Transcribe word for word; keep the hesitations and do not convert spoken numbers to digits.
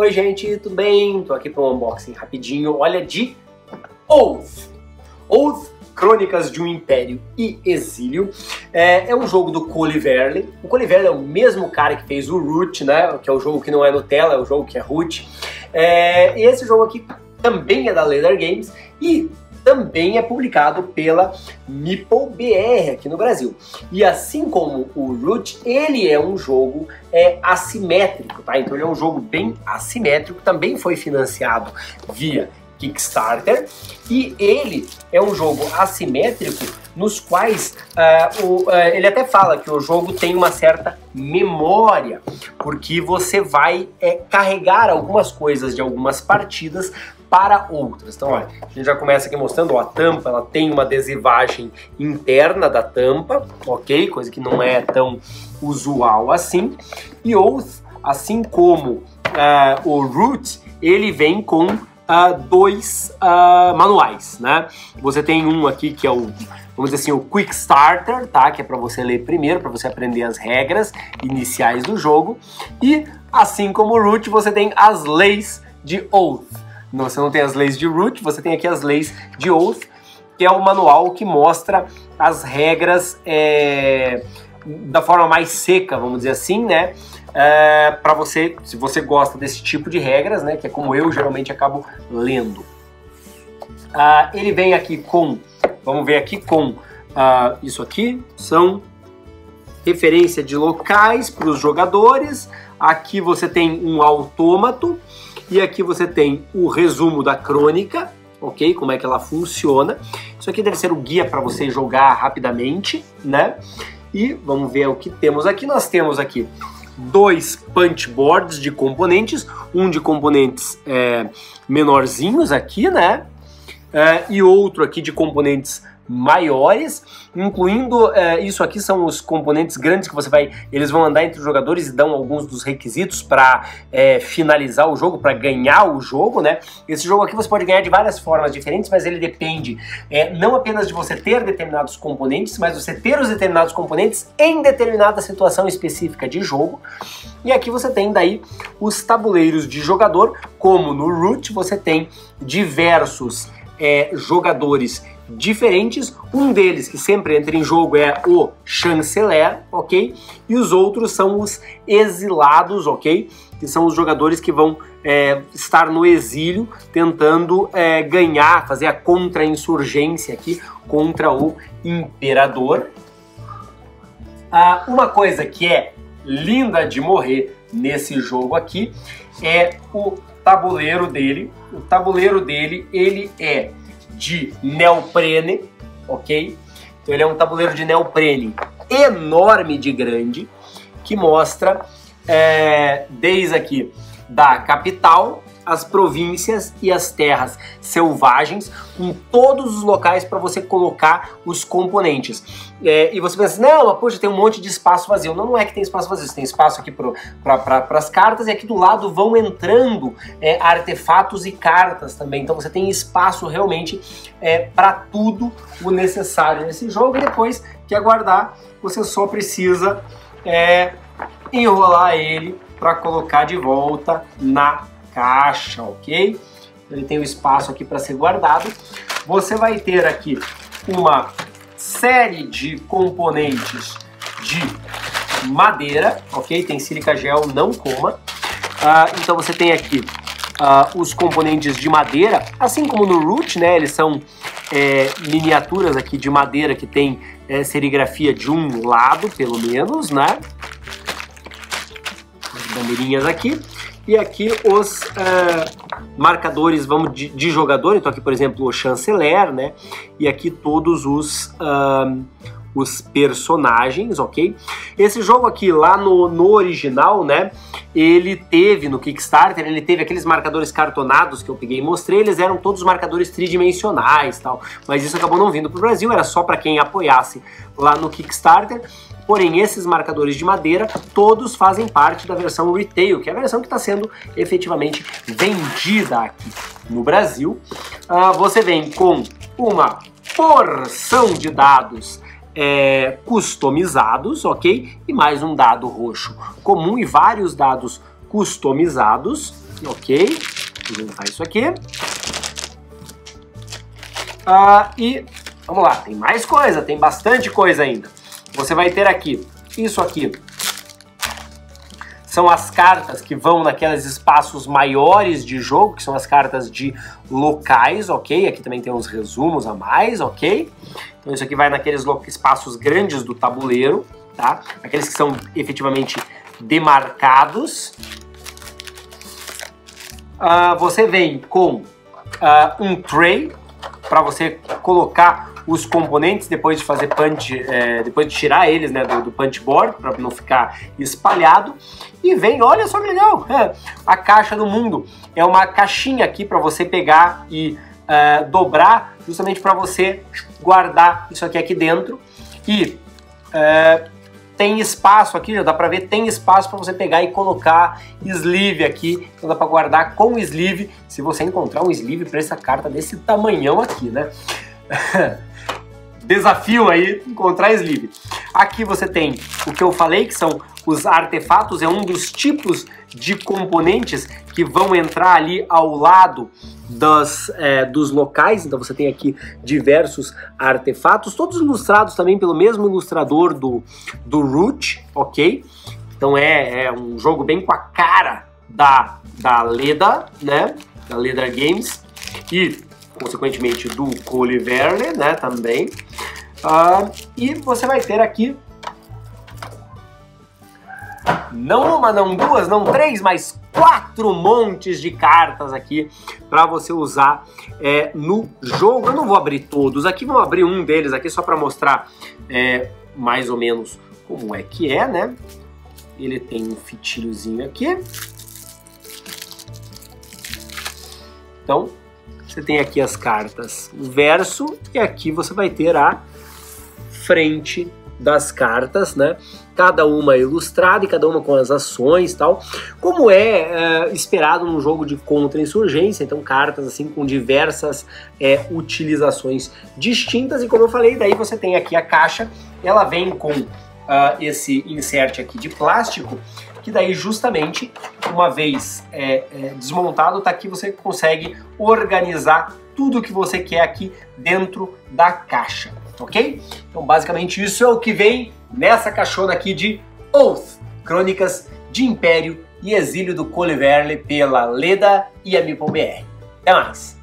Oi gente, tudo bem? Tô aqui para um unboxing rapidinho, olha, de Oath! Oath, Crônicas de um Império e Exílio, é, é um jogo do Cole Wehrle. O Cole Wehrle é o mesmo cara que fez o Root, né, que é o jogo que não é Nutella, é o jogo que é Root. É, e esse jogo aqui também é da Leder Games e também é publicado pela Meeple B R aqui no Brasil. E assim como o Root, ele é um jogo é, assimétrico, tá? Então ele é um jogo bem assimétrico, também foi financiado via Kickstarter, e ele é um jogo assimétrico nos quais uh, o, uh, ele até fala que o jogo tem uma certa memória, porque você vai é, carregar algumas coisas de algumas partidas para outras. Então, olha, a gente já começa aqui mostrando, ó, a tampa, ela tem uma adesivagem interna da tampa, ok? Coisa que não é tão usual assim. E Oath, assim como uh, o Root, ele vem com Uh, dois uh, manuais, né? Você tem um aqui que é o, vamos dizer assim, o Quick Starter, tá? Que é para você ler primeiro, para você aprender as regras iniciais do jogo. E assim como o Root, você tem as leis de Oath. Você não tem as leis de Root, você tem aqui as leis de Oath, que é o manual que mostra as regras é, da forma mais seca, vamos dizer assim, né? É, para você, se você gosta desse tipo de regras, né, que é como eu geralmente acabo lendo. Ah, ele vem aqui com, vamos ver aqui com, ah, isso aqui, são referência de locais para os jogadores. Aqui você tem um autômato e aqui você tem o resumo da crônica, ok? Como é que ela funciona. Isso aqui deve ser o guia para você jogar rapidamente, né? E vamos ver o que temos aqui. Nós temos aqui dois punch boards de componentes, um de componentes é, menorzinhos aqui, né, é, e outro aqui de componentes maiores, incluindo é, isso aqui são os componentes grandes que você vai, eles vão andar entre os jogadores e dão alguns dos requisitos para é, finalizar o jogo, para ganhar o jogo, né? Esse jogo aqui você pode ganhar de várias formas diferentes, mas ele depende é, não apenas de você ter determinados componentes, mas você ter os determinados componentes em determinada situação específica de jogo. E aqui você tem daí os tabuleiros de jogador, como no Root você tem diversos é, jogadores diferentes, um deles que sempre entra em jogo é o chanceler, ok? E os outros são os exilados, ok? Que são os jogadores que vão é, estar no exílio tentando é, ganhar, fazer a contra-insurgência aqui contra o imperador. Ah, uma coisa que é linda de morrer nesse jogo aqui é o tabuleiro dele. O tabuleiro dele, ele é de neoprene, ok? Então ele é um tabuleiro de neoprene enorme de grande, que mostra é, desde aqui da capital, as províncias e as terras selvagens, com todos os locais para você colocar os componentes. É, e você pensa, não, mas poxa, tem um monte de espaço vazio. Não, não é que tem espaço vazio, você tem espaço aqui para pra, pra, as cartas, e aqui do lado vão entrando é, artefatos e cartas também. Então você tem espaço realmente é, para tudo o necessário nesse jogo, e depois que aguardar, você só precisa é, enrolar ele para colocar de volta na caixa, ok? Ele tem um espaço aqui para ser guardado. Você vai ter aqui uma série de componentes de madeira, ok? Tem sílica gel, não coma. Ah, então você tem aqui ah, os componentes de madeira, assim como no Root, né? Eles são é, miniaturas aqui de madeira que tem é, serigrafia de um lado, pelo menos, né? As bandeirinhas aqui. E aqui os uh, marcadores, vamos, de, de jogador. Então aqui, por exemplo, o chanceler, né? E aqui todos os, uh, os personagens, ok? Esse jogo aqui, lá no, no original, né? Ele teve, no Kickstarter, ele teve aqueles marcadores cartonados que eu peguei e mostrei. Eles eram todos marcadores tridimensionais e tal. Mas isso acabou não vindo para o Brasil, era só para quem apoiasse lá no Kickstarter. Porém, esses marcadores de madeira, todos fazem parte da versão retail, que é a versão que está sendo efetivamente vendida aqui no Brasil. Ah, você vem com uma porção de dados é, customizados, ok? E mais um dado roxo comum e vários dados customizados. Ok. Vou limpar isso aqui. Ah, e vamos lá, tem mais coisa, tem bastante coisa ainda. Você vai ter aqui, isso aqui. São as cartas que vão naqueles espaços maiores de jogo, que são as cartas de locais, ok? Aqui também tem uns resumos a mais, ok? Então isso aqui vai naqueles espaços grandes do tabuleiro, tá? Aqueles que são efetivamente demarcados. Uh, você vem com uh, um tray para você colocar os componentes depois de fazer punch, é, depois de tirar eles, né, do, do punch board, para não ficar espalhado. E vem, olha só que legal, a caixa do mundo. É uma caixinha aqui para você pegar e uh, dobrar, justamente para você guardar isso aqui aqui dentro. E uh, tem espaço aqui, já dá para ver, tem espaço para você pegar e colocar sleeve aqui. Então dá para guardar com sleeve, se você encontrar um sleeve para essa carta desse tamanhão aqui, né? Desafio aí, encontrar sleeve. Aqui você tem o que eu falei, que são os artefatos, é um dos tipos de componentes que vão entrar ali ao lado das, é, dos locais. Então você tem aqui diversos artefatos, todos ilustrados também pelo mesmo ilustrador do, do Root, ok? Então é, é um jogo bem com a cara da, da Leder, né? Da Leder Games e consequentemente do Coliverne, né, também. Ah, e você vai ter aqui não uma, não duas, não três, mas quatro montes de cartas aqui para você usar é, no jogo. Eu não vou abrir todos aqui, vou abrir um deles aqui só para mostrar é, mais ou menos como é que é, né? Ele tem um fitilhozinho aqui. Então você tem aqui as cartas, o verso, e aqui você vai ter a frente das cartas, né? Cada uma ilustrada e cada uma com as ações e tal. Como é, é esperado num jogo de contra-insurgência, então cartas assim com diversas é, utilizações distintas. E como eu falei, daí você tem aqui a caixa, ela vem com uh, esse insert aqui de plástico, que daí justamente, uma vez é, é, desmontado, tá aqui, você consegue organizar tudo o que você quer aqui dentro da caixa, ok? Então basicamente isso é o que vem nessa caixona aqui de Oath, Crônicas de Império e Exílio do Cole Wehrle pela Leder e a Meeple B R. Até mais!